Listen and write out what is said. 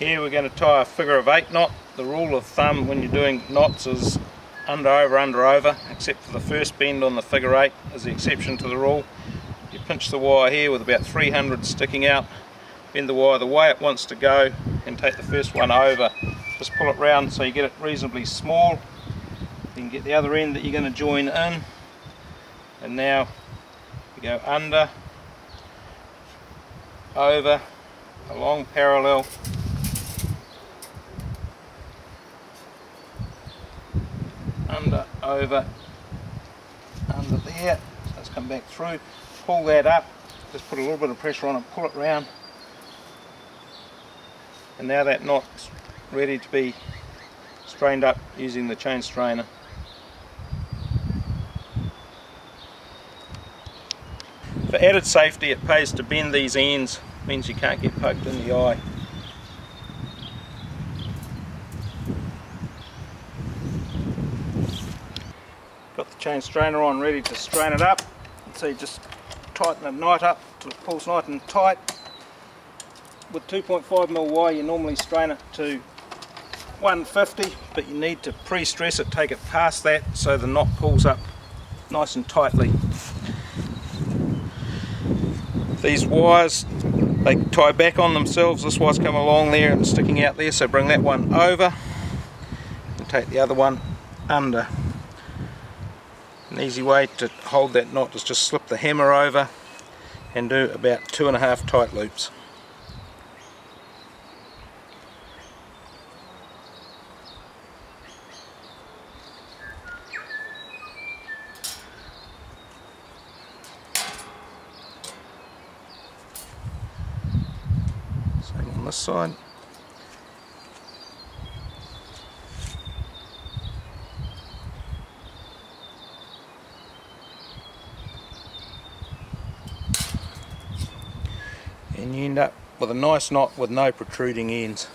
Here we're going to tie a figure of 8 knot. The rule of thumb when you're doing knots is under over, except for the first bend on the figure 8 is the exception to the rule. You pinch the wire here with about 300 sticking out, bend the wire the way it wants to go and take the first one over. Just pull it round so you get it reasonably small, then get the other end that you're going to join in, and now you go under, over, along parallel, under, over, under there. So let's come back through, pull that up, just put a little bit of pressure on it, pull it round, and now that knot's ready to be strained up using the chain strainer. For added safety, it pays to bend these ends, means you can't get poked in the eye. Got the chain strainer on, ready to strain it up. So you just tighten it nice up till it pulls nice and tight. With 2.5mm wire you normally strain it to 150, but you need to pre-stress it, take it past that so the knot pulls up nice and tightly. These wires, they tie back on themselves. This wire's come along there and sticking out there, so bring that one over and take the other one under. An easy way to hold that knot is just slip the hammer over and do about 2.5 tight loops. Same on this side. And you end up with a nice knot with no protruding ends.